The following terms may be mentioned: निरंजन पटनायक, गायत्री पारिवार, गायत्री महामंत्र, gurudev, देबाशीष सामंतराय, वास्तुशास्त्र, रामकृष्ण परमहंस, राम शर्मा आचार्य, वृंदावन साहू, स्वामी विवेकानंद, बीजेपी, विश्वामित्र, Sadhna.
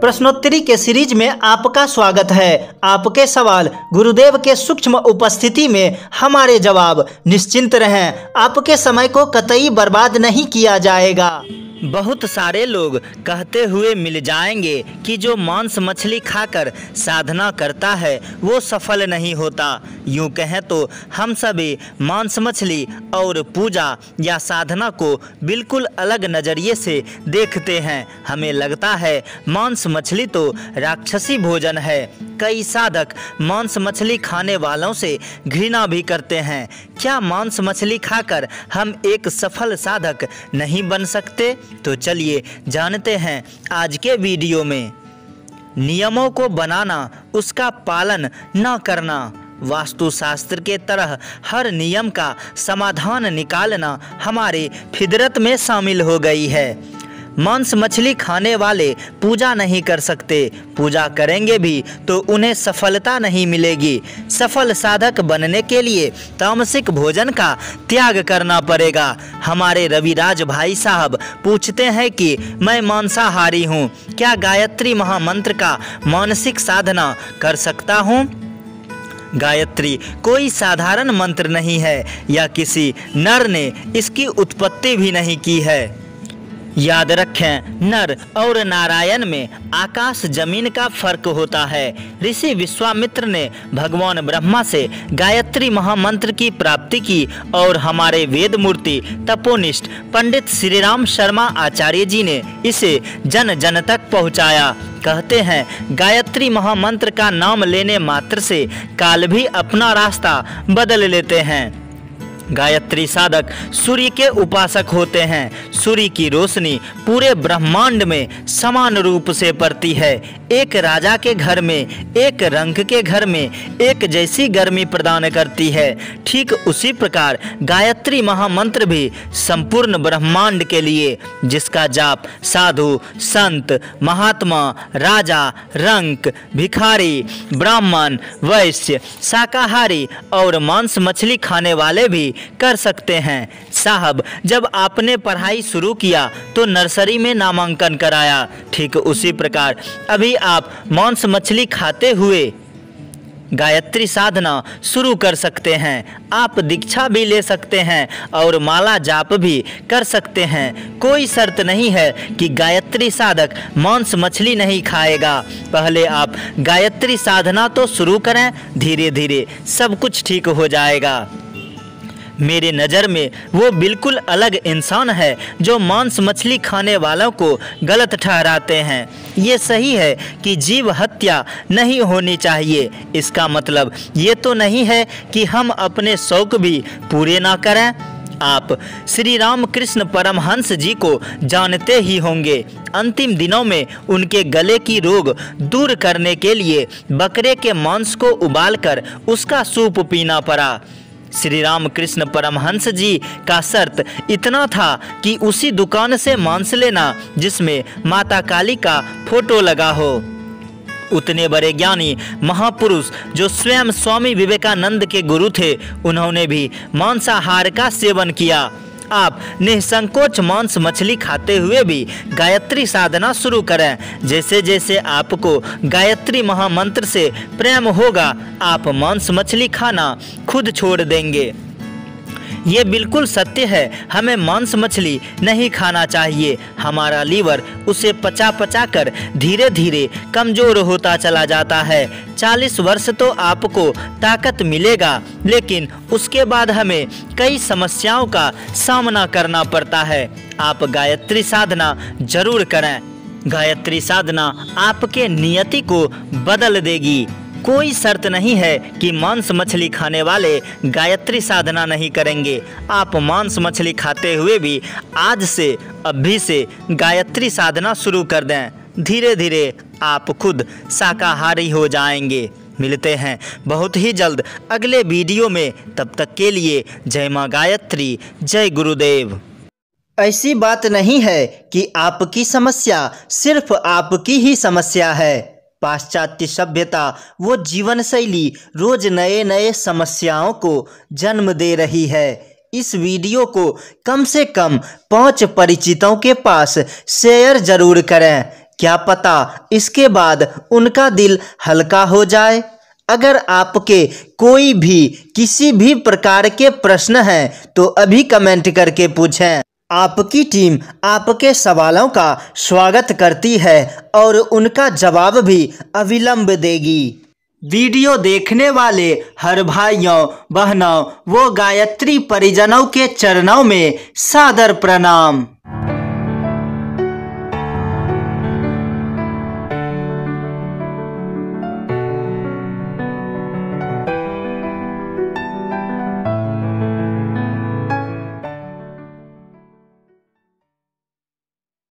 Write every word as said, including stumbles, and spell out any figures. प्रश्नोत्तरी के सीरीज में आपका स्वागत है। आपके सवाल गुरुदेव के सूक्ष्म उपस्थिति में हमारे जवाब। निश्चिंत रहें, आपके समय को कतई बर्बाद नहीं किया जाएगा। बहुत सारे लोग कहते हुए मिल जाएंगे कि जो मांस मछली खाकर साधना करता है वो सफल नहीं होता। यूँ कहें तो हम सभी मांस मछली और पूजा या साधना को बिल्कुल अलग नज़रिए से देखते हैं। हमें लगता है मांस मछली तो राक्षसी भोजन है। कई साधक मांस मछली खाने वालों से घृणा भी करते हैं। क्या मांस मछली खाकर हम एक सफल साधक नहीं बन सकते? तो चलिए जानते हैं आज के वीडियो में। नियमों को बनाना, उसका पालन न करना। वास्तुशास्त्र के तरह हर नियम का समाधान निकालना हमारे फितरत में शामिल हो गई है। मांस मछली खाने वाले पूजा नहीं कर सकते। पूजा करेंगे भी तो उन्हें सफलता नहीं मिलेगी। सफल साधक बनने के लिए तामसिक भोजन का त्याग करना पड़ेगा। हमारे रविराज भाई साहब पूछते हैं कि मैं मांसाहारी हूँ, क्या गायत्री महामंत्र का मानसिक साधना कर सकता हूँ? गायत्री कोई साधारण मंत्र नहीं है, या किसी नर ने इसकी उत्पत्ति भी नहीं की है। याद रखें, नर और नारायण में आकाश जमीन का फर्क होता है। ऋषि विश्वामित्र ने भगवान ब्रह्मा से गायत्री महामंत्र की प्राप्ति की और हमारे वेद मूर्ति तपोनिष्ठ पंडित श्री राम शर्मा आचार्य जी ने इसे जन जन तक पहुंचाया। कहते हैं गायत्री महामंत्र का नाम लेने मात्र से काल भी अपना रास्ता बदल लेते हैं। गायत्री साधक सूर्य के उपासक होते हैं। सूर्य की रोशनी पूरे ब्रह्मांड में समान रूप से पड़ती है। एक राजा के घर में, एक रंक के घर में एक जैसी गर्मी प्रदान करती है। ठीक उसी प्रकार गायत्री महामंत्र भी संपूर्ण ब्रह्मांड के लिए, जिसका जाप साधु, संत, महात्मा, राजा, रंक, भिखारी, ब्राह्मण, वैश्य, शाकाहारी और मांस मछली खाने वाले भी कर सकते हैं। साहब, जब आपने पढ़ाई शुरू किया तो नर्सरी में नामांकन कराया। ठीक उसी प्रकार अभी आप मांस मछली खाते हुए गायत्री साधना शुरू कर सकते हैं। आप दीक्षा भी ले सकते हैं और माला जाप भी कर सकते हैं। कोई शर्त नहीं है कि गायत्री साधक मांस मछली नहीं खाएगा। पहले आप गायत्री साधना तो शुरू करें, धीरे धीरे सब कुछ ठीक हो जाएगा। मेरे नज़र में वो बिल्कुल अलग इंसान है जो मांस मछली खाने वालों को गलत ठहराते हैं। ये सही है कि जीव हत्या नहीं होनी चाहिए। इसका मतलब ये तो नहीं है कि हम अपने शौक भी पूरे ना करें। आप श्री रामकृष्ण परमहंस जी को जानते ही होंगे। अंतिम दिनों में उनके गले की रोग दूर करने के लिए बकरे के मांस को उबालकर उसका सूप पीना पड़ा। श्री रामकृष्ण परमहंस जी का शर्त इतना था कि उसी दुकान से मांस लेना जिसमें माता काली का फोटो लगा हो। उतने बड़े ज्ञानी महापुरुष जो स्वयं स्वामी विवेकानंद के गुरु थे, उन्होंने भी मांसाहार का सेवन किया। आप निःसंकोच मांस मछली खाते हुए भी गायत्री साधना शुरू करें। जैसे जैसे आपको गायत्री महामंत्र से प्रेम होगा, आप मांस मछली खाना खुद छोड़ देंगे। ये बिल्कुल सत्य है, हमें मांस मछली नहीं खाना चाहिए। हमारा लीवर उसे पचा पचा कर धीरे धीरे कमज़ोर होता चला जाता है। चालीस वर्ष तो आपको ताकत मिलेगा, लेकिन उसके बाद हमें कई समस्याओं का सामना करना पड़ता है। आप गायत्री साधना जरूर करें। गायत्री साधना आपके नियति को बदल देगी। कोई शर्त नहीं है कि मांस मछली खाने वाले गायत्री साधना नहीं करेंगे। आप मांस मछली खाते हुए भी आज से, अभी से गायत्री साधना शुरू कर दें। धीरे धीरे आप खुद शाकाहारी हो जाएंगे। मिलते हैं बहुत ही जल्द अगले वीडियो में। तब तक के लिए जय माँ गायत्री, जय गुरुदेव। ऐसी बात नहीं है कि आपकी समस्या सिर्फ आपकी ही समस्या है। पाश्चात्य सभ्यता वो जीवन शैली रोज नए नए समस्याओं को जन्म दे रही है। इस वीडियो को कम से कम पाँच परिचितों के पास शेयर जरूर करें। क्या पता इसके बाद उनका दिल हल्का हो जाए। अगर आपके कोई भी किसी भी प्रकार के प्रश्न हैं तो अभी कमेंट करके पूछें। आपकी टीम आपके सवालों का स्वागत करती है और उनका जवाब भी अविलंब देगी। वीडियो देखने वाले हर भाइयों बहनों वो गायत्री परिजनों के चरणों में सादर प्रणाम।